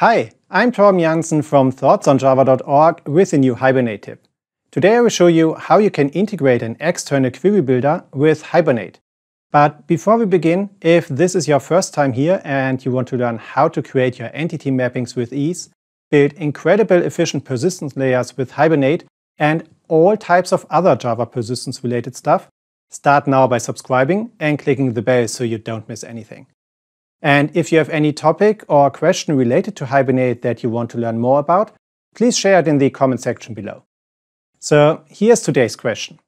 Hi, I'm Thorben Janssen from thoughtsonjava.org with a new Hibernate tip. Today I will show you how you can integrate an external query builder with Hibernate. But before we begin, if this is your first time here and you want to learn how to create your entity mappings with ease, build incredible efficient persistence layers with Hibernate, and all types of other Java persistence related stuff, start now by subscribing and clicking the bell so you don't miss anything. And if you have any topic or question related to Hibernate that you want to learn more about, please share it in the comment section below. So here's today's question.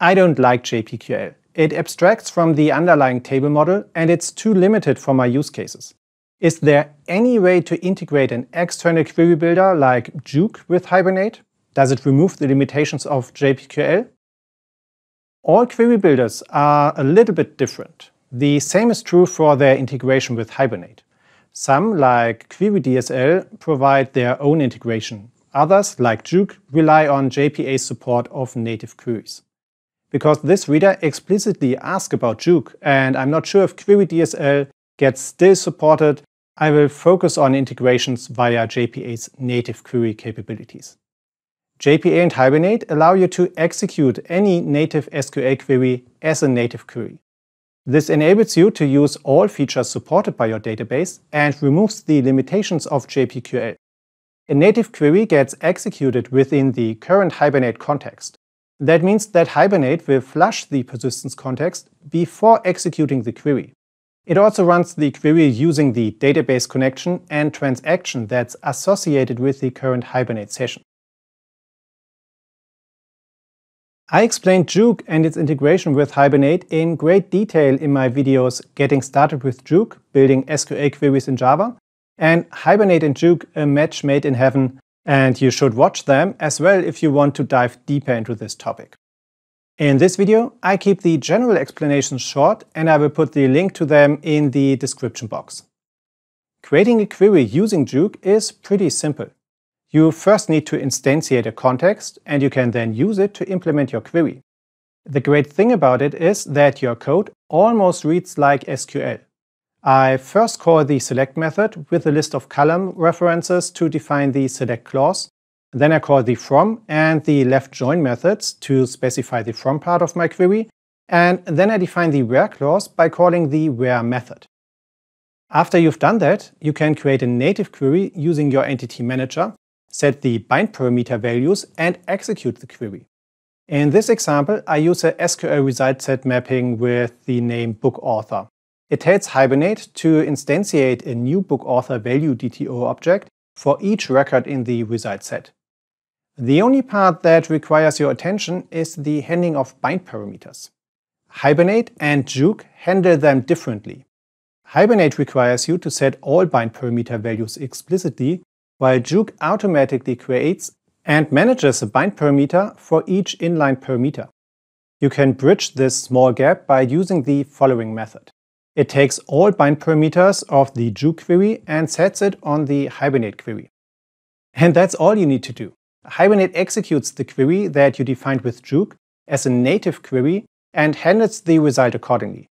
I don't like JPQL. It abstracts from the underlying table model and it's too limited for my use cases. Is there any way to integrate an external query builder like jOOQ with Hibernate? Does it remove the limitations of JPQL? All query builders are a little bit different. The same is true for their integration with Hibernate. Some, like QueryDSL, provide their own integration. Others, like jOOQ, rely on JPA support of native queries. Because this reader explicitly asked about jOOQ, and I'm not sure if QueryDSL gets still supported, I will focus on integrations via JPA's native query capabilities. JPA and Hibernate allow you to execute any native SQL query as a native query. This enables you to use all features supported by your database and removes the limitations of JPQL. A native query gets executed within the current Hibernate context. That means that Hibernate will flush the persistence context before executing the query. It also runs the query using the database connection and transaction that's associated with the current Hibernate session. I explained jOOQ and its integration with Hibernate in great detail in my videos Getting Started with jOOQ, Building SQL Queries in Java, and Hibernate and jOOQ, A Match Made in Heaven, and you should watch them as well if you want to dive deeper into this topic. In this video, I keep the general explanations short and I will put the link to them in the description box. Creating a query using jOOQ is pretty simple. You first need to instantiate a context, and you can then use it to implement your query. The great thing about it is that your code almost reads like SQL. I first call the select method with a list of column references to define the select clause. Then I call the from and the left join methods to specify the from part of my query. And then I define the where clause by calling the where method. After you've done that, you can create a native query using your entity manager, set the bind parameter values, and execute the query. In this example, I use a SQL result set mapping with the name book author. It tells Hibernate to instantiate a new book author value DTO object for each record in the result set. The only part that requires your attention is the handling of bind parameters. Hibernate and jOOQ handle them differently. Hibernate requires you to set all bind parameter values explicitly, while jOOQ automatically creates and manages a bind parameter for each inline parameter. You can bridge this small gap by using the following method. It takes all bind parameters of the jOOQ query and sets it on the Hibernate query. And that's all you need to do. Hibernate executes the query that you defined with jOOQ as a native query and handles the result accordingly.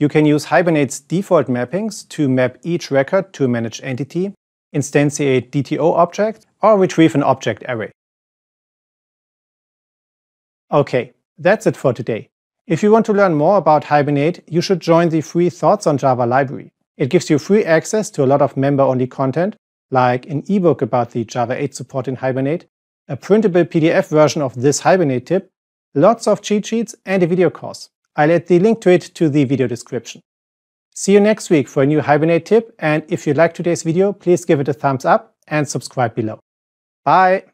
You can use Hibernate's default mappings to map each record to a managed entity, instantiate DTO object, or retrieve an object array. Okay, that's it for today. If you want to learn more about Hibernate, you should join the free Thoughts on Java library. It gives you free access to a lot of member-only content, like an ebook about the Java 8 support in Hibernate, a printable PDF version of this Hibernate tip, lots of cheat sheets, and a video course. I'll add the link to it to the video description. See you next week for a new Hibernate tip, and if you liked today's video, please give it a thumbs up and subscribe below. Bye!